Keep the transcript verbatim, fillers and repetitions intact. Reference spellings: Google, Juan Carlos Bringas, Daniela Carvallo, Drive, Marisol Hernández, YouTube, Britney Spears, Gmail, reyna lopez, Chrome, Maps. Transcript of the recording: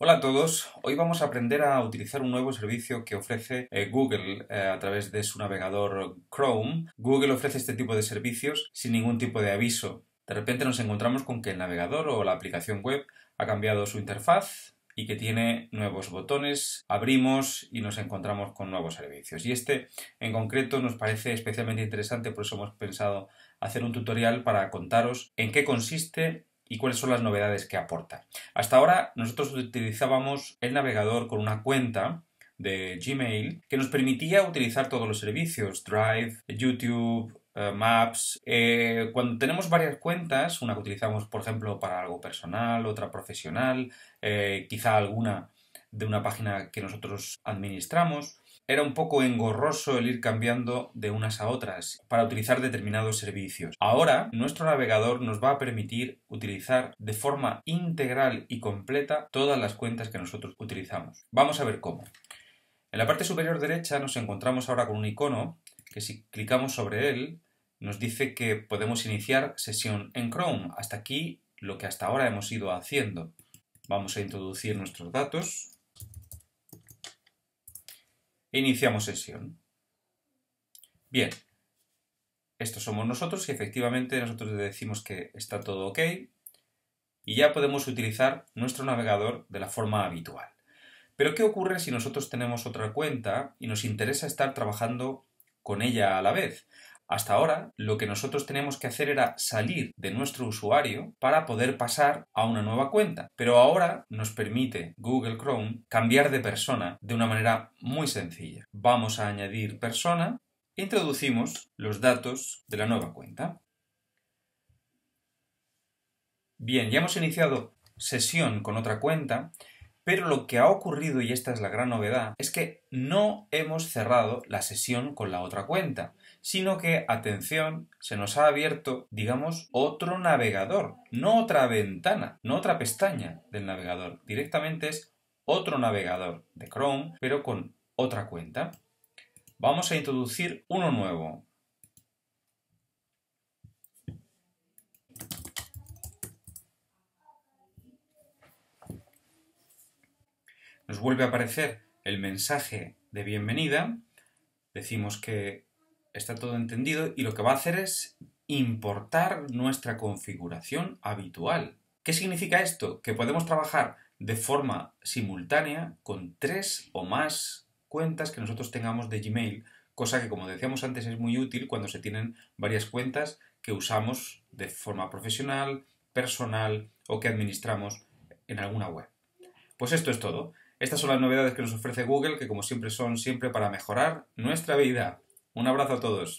Hola a todos, hoy vamos a aprender a utilizar un nuevo servicio que ofrece eh, Google eh, a través de su navegador Chrome. Google ofrece este tipo de servicios sin ningún tipo de aviso. De repente nos encontramos con que el navegador o la aplicación web ha cambiado su interfaz y que tiene nuevos botones, abrimos y nos encontramos con nuevos servicios. Y este en concreto nos parece especialmente interesante, por eso hemos pensado hacer un tutorial para contaros en qué consiste y cuáles son las novedades que aporta. Hasta ahora nosotros utilizábamos el navegador con una cuenta de Gmail que nos permitía utilizar todos los servicios, Drive, YouTube, eh, Maps. Eh, cuando tenemos varias cuentas, una que utilizamos por ejemplo para algo personal, otra profesional, eh, quizá alguna de una página que nosotros administramos, era un poco engorroso el ir cambiando de unas a otras para utilizar determinados servicios. Ahora, nuestro navegador nos va a permitir utilizar de forma integral y completa todas las cuentas que nosotros utilizamos. Vamos a ver cómo. En la parte superior derecha nos encontramos ahora con un icono que si clicamos sobre él nos dice que podemos iniciar sesión en Chrome. Hasta aquí lo que hasta ahora hemos ido haciendo. Vamos a introducir nuestros datos. Iniciamos sesión. Bien, estos somos nosotros y efectivamente nosotros le decimos que está todo ok y ya podemos utilizar nuestro navegador de la forma habitual. Pero ¿qué ocurre si nosotros tenemos otra cuenta y nos interesa estar trabajando con ella a la vez? Hasta ahora lo que nosotros teníamos que hacer era salir de nuestro usuario para poder pasar a una nueva cuenta. Pero ahora nos permite Google Chrome cambiar de persona de una manera muy sencilla. Vamos a añadir persona e introducimos los datos de la nueva cuenta. Bien, ya hemos iniciado sesión con otra cuenta. Pero lo que ha ocurrido, y esta es la gran novedad, es que no hemos cerrado la sesión con la otra cuenta, sino que, atención, se nos ha abierto, digamos, otro navegador, no otra ventana, no otra pestaña del navegador. Directamente es otro navegador de Chrome, pero con otra cuenta. Vamos a introducir uno nuevo. Nos vuelve a aparecer el mensaje de bienvenida, decimos que está todo entendido y lo que va a hacer es importar nuestra configuración habitual. ¿Qué significa esto? Que podemos trabajar de forma simultánea con tres o más cuentas que nosotros tengamos de Gmail, cosa que, como decíamos antes, es muy útil cuando se tienen varias cuentas que usamos de forma profesional, personal o que administramos en alguna web. Pues esto es todo. Estas son las novedades que nos ofrece Google, que como siempre son siempre para mejorar nuestra vida. Un abrazo a todos.